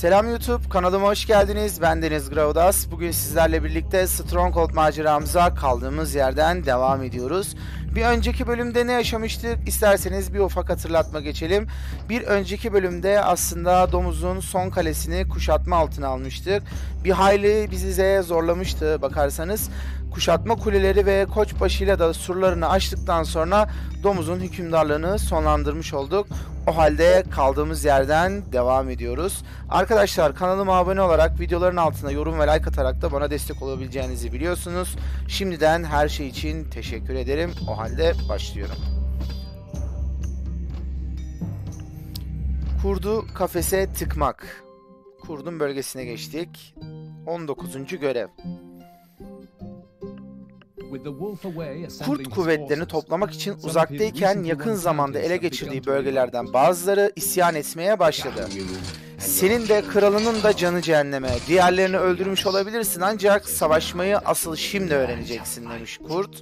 Selam YouTube, kanalıma hoş geldiniz. Ben Deniz Graudas. Bugün sizlerle birlikte Stronghold maceramıza kaldığımız yerden devam ediyoruz. Bir önceki bölümde ne yaşamıştık? İsterseniz bir ufak hatırlatma geçelim. Bir önceki bölümde aslında domuzun son kalesini kuşatma altına almıştık. Bir hayli bizi zorlamıştı bakarsanız. Kuşatma kuleleri ve Koçbaşı ile de surlarını açtıktan sonra domuzun hükümdarlığını sonlandırmış olduk. O halde kaldığımız yerden devam ediyoruz. Arkadaşlar kanalıma abone olarak videoların altına yorum ve like atarak da bana destek olabileceğinizi biliyorsunuz. Şimdiden her şey için teşekkür ederim. O halde başlıyorum. Kurdu kafese tıkmak. Kurdun bölgesine geçtik. 19. görev. Kurt kuvvetlerini toplamak için uzaktayken yakın zamanda ele geçirdiği bölgelerden bazıları isyan etmeye başladı. Senin de kralının da canı cehenneme. Diğerlerini öldürmüş olabilirsin ancak savaşmayı asıl şimdi öğreneceksin demiş kurt.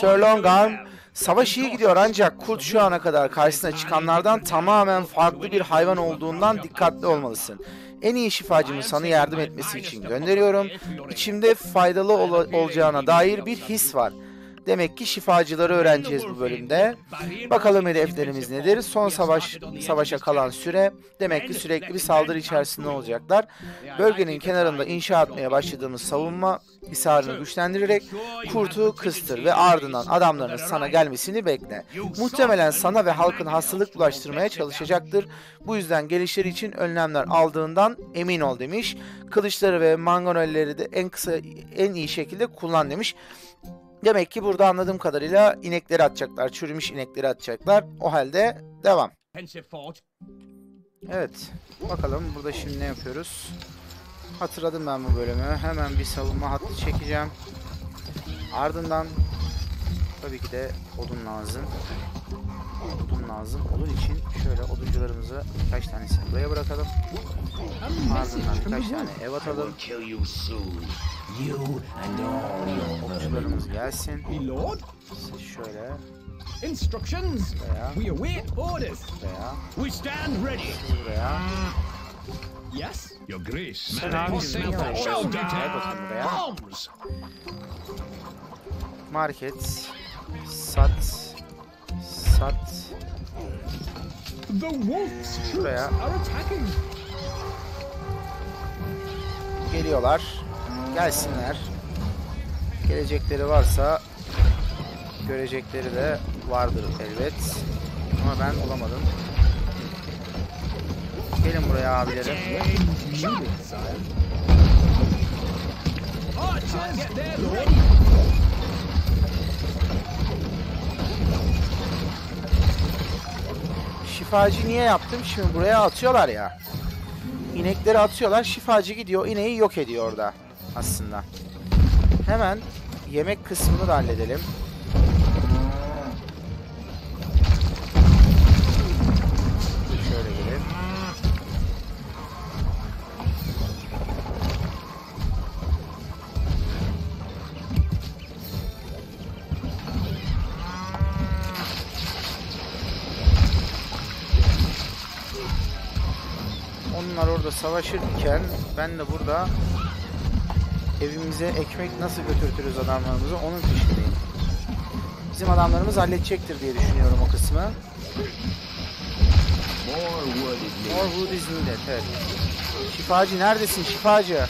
Sir Longarm, savaş iyi gidiyor ancak kurt şu ana kadar karşısına çıkanlardan tamamen farklı bir hayvan olduğundan dikkatli olmalısın. En iyi şifacımı sana yardım etmesi için gönderiyorum. İçimde faydalı olacağına dair bir his var. Demek ki şifacıları öğreneceğiz bu bölümde. Bakalım hedeflerimiz nedir? Son savaşa kalan süre. Demek ki sürekli bir saldırı içerisinde olacaklar. Bölgenin kenarında inşa etmeye başladığımız savunma hisarını güçlendirerek kurtu kıstır ve ardından adamların sana gelmesini bekle. Muhtemelen sana ve halkın hastalık bulaştırmaya çalışacaktır. Bu yüzden gelişleri için önlemler aldığından emin ol demiş. Kılıçları ve mangonelleri de en iyi şekilde kullan demiş. Demek ki burada anladığım kadarıyla inekleri atacaklar, çürümüş inekleri atacaklar. O halde devam. Evet, bakalım burada şimdi ne yapıyoruz. Hatırladım ben bu bölümü. Hemen bir savunma hattı çekeceğim. Ardından tabii ki de odun lazım. Odun lazım. Odun için şöyle oduncularımızı birkaç tanesini buraya bırakalım. Ardından birkaç tane ev atalım. Oduncularımız gelsin. Siz şöyle. Instructions. We await orders. We stand ready. Buraya. Yes. Your grace. Market. Sat. Şuraya. Geliyorlar. Gelsinler. Gelecekleri varsa görecekleri de vardır elbet. Ama ben olamadım. Gelin buraya abilerim. Şifacı niye yaptım? Şimdi buraya atıyorlar ya. İnekleri atıyorlar. Şifacı gidiyor. İneği yok ediyor orada. Aslında. Hemen yemek kısmını da halledelim. Şöyle gelin. Onlar orada savaşırken ben de burada evimize ekmek nasıl götürtürüz adamlarımızı onun peşindeyim. Bizim adamlarımız halledecektir diye düşünüyorum o kısmı. More wood is needed. Evet. Şifacı neredesin şifacı?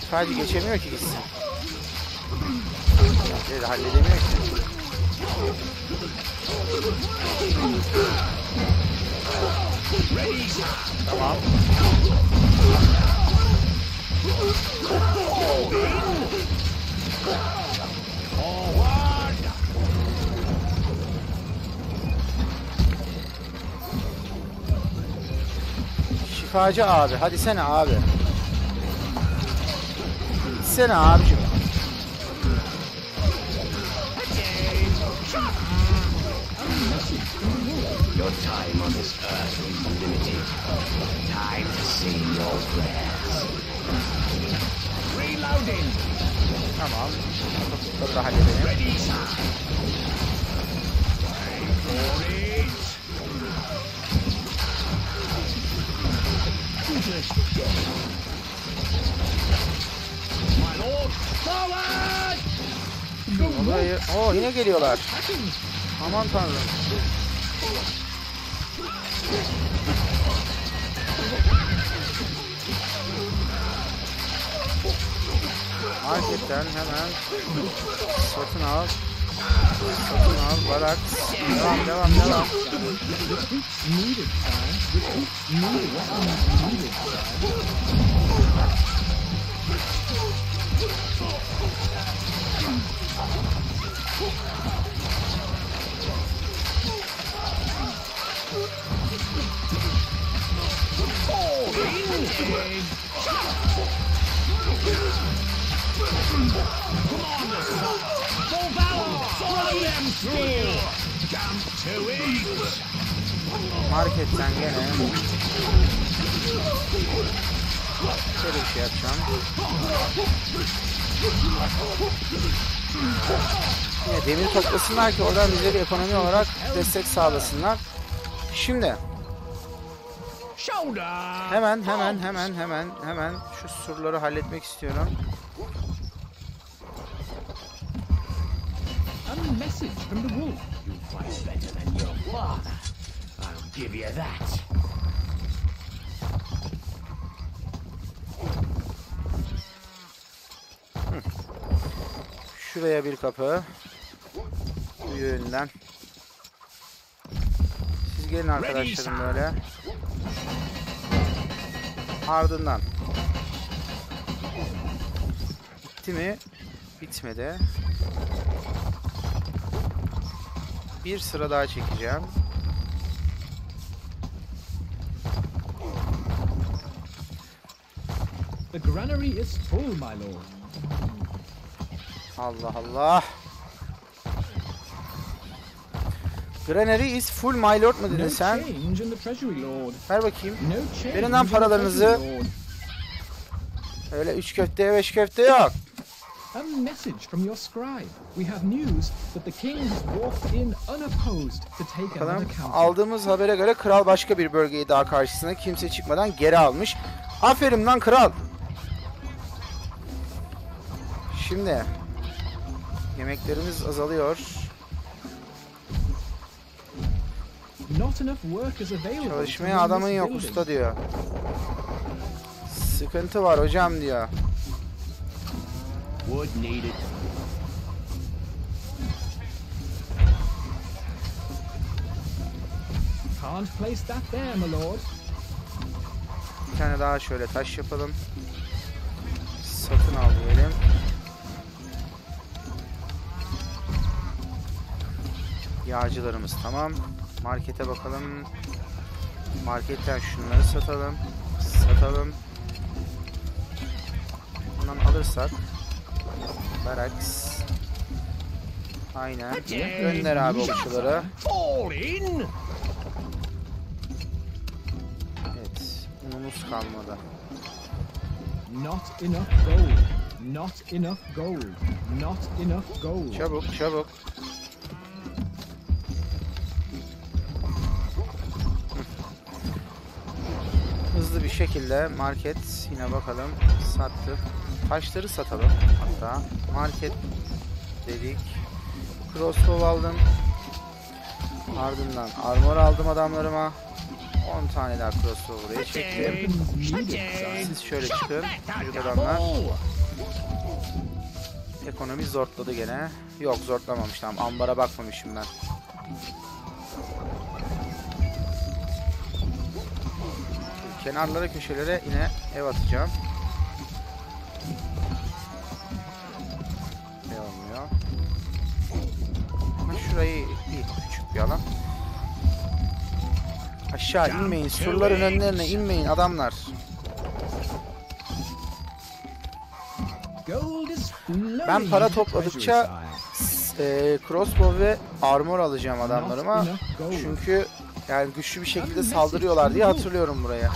Şifacı geçemiyor ki gitsin. Evet, halledemiyor ki. Tamam. Şifacı abi, hadi sen abi. Sen abicim. Your time on this earth is limited. Time to sing your prayers. Reloading. Tamam. Topukları da halledelim. Olayı... Oo, yine geliyorlar. Aman tanrım. Marketten hemen satın al. Satın al, barak. Devam, devam, devam. Marketten gene şöyle bir şey yapacağım. Yine demir toplasınlar ki oradan bize bir ekonomi olarak destek sağlasınlar. Şimdi hemen şu surları halletmek istiyorum. Şuraya bir kapı. Uyu önünden. Siz gelin arkadaşlarım böyle. Ardından. Bitti mi? Bitmedi. Bir sıra daha çekeceğim. The granary is full, my lord. Allah Allah. Granary is full, my lord mu dedin sen? Ver bakayım. Verin lan paralarınızı. Öyle 3 köfteye 5 köfte yok. A message from your scribe. We have news that the king has walked in unopposed to take another count. Aldığımız habere göre kral başka bir bölgeyi daha karşısına kimse çıkmadan geri almış. Aferin lan kral. Şimdi yemeklerimiz azalıyor. Çalışmaya adamın yok usta diyor. Sıkıntı var hocam diyor. Bir tane daha şöyle taş yapalım. Satın al diyelim. Yağcılarımız tamam. Markete bakalım. Marketten şunları satalım. Satalım. Bundan alırsak. Baraks. Aynen. Gönder abi okçuları. Evet. Unumuz kalmadı. Not enough gold. Not enough gold. Not enough gold. Çabuk çabuk. Hızlı bir şekilde market yine bakalım sattık. Taşları satalım hatta. Market dedik. Crossbow aldım. Ardından armor aldım adamlarıma. 10 tane daha crossbow buraya çektim. Siz şöyle çıkın. Büyük adamlar. Ekonomi zortladı gene. Yok zortlamamış tamam. Ambara bakmamışım ben. Kenarlara köşelere yine ev atacağım. Ne olmuyor? Ama şurayı iyi küçük bir alan. Aşağı inmeyin, surların önlerine inmeyin adamlar. Ben para topladıkça crossbow ve armor alacağım adamlarıma. Çünkü Yani güçlü bir şekilde saldırıyorlar diye hatırlıyorum buraya.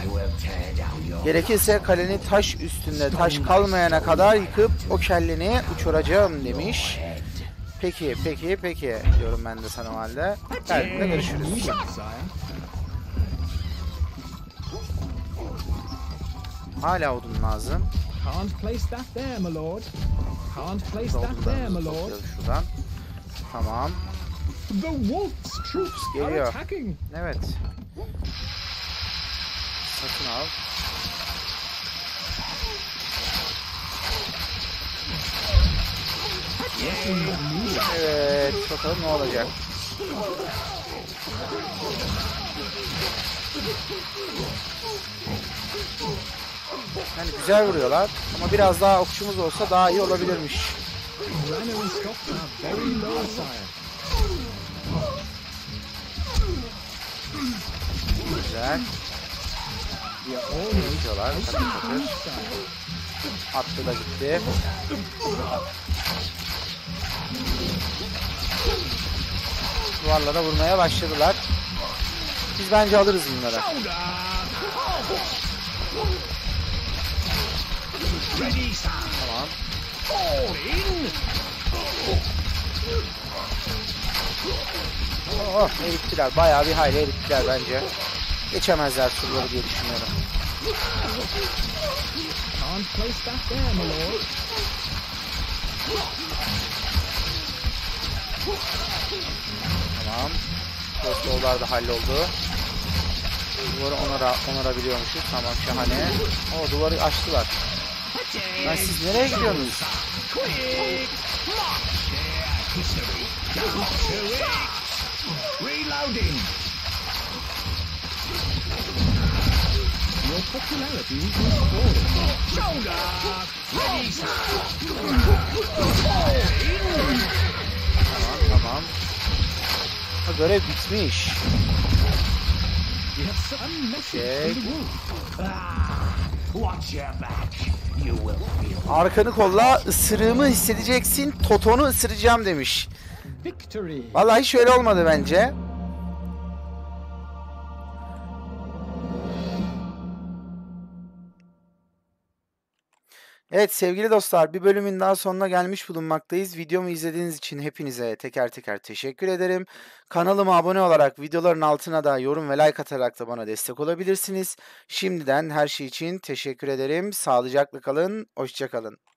Gerekirse kalenin taş üstünde taş kalmayana kadar yıkıp o kelleni uçuracağım demiş. Peki, peki, peki diyorum ben de sana o halde. Geldiğinde görüşürüz. Hala odun lazım. Şuradan. Tamam. Geliyor. Evet. Satın al. Evet. Bakalım ne olacak. Yani güzel vuruyorlar ama biraz daha okçumuz olsa daha iyi olabilirmiş. Güzel. Vuruyorlar. Attı da gitti. Duvarlara vurmaya başladılar. Biz bence alırız bunları. Tamam. Oh, erittiler. Bayağı bir hayli erittiler bence. Geçemezler surları diye düşünüyorum. Tamam. Dostlar da halloldu. Duvarı onarabiliyormuşuz. Tamam, şahane. O duvarı açtılar. Lan siz nereye gidiyorsunuz? Tamam, tamam. Ha, görev bitmiş. Şey. Arkanı kolla, ısırığımı hissedeceksin, Toton'u ısıracağım demiş. Vallahi hiç öyle olmadı bence. Evet sevgili dostlar, bir bölümün daha sonuna gelmiş bulunmaktayız. Videomu izlediğiniz için hepinize teker teker teşekkür ederim. Kanalıma abone olarak videoların altına da yorum ve like atarak da bana destek olabilirsiniz. Şimdiden her şey için teşekkür ederim. Sağlıcakla kalın, hoşça kalın.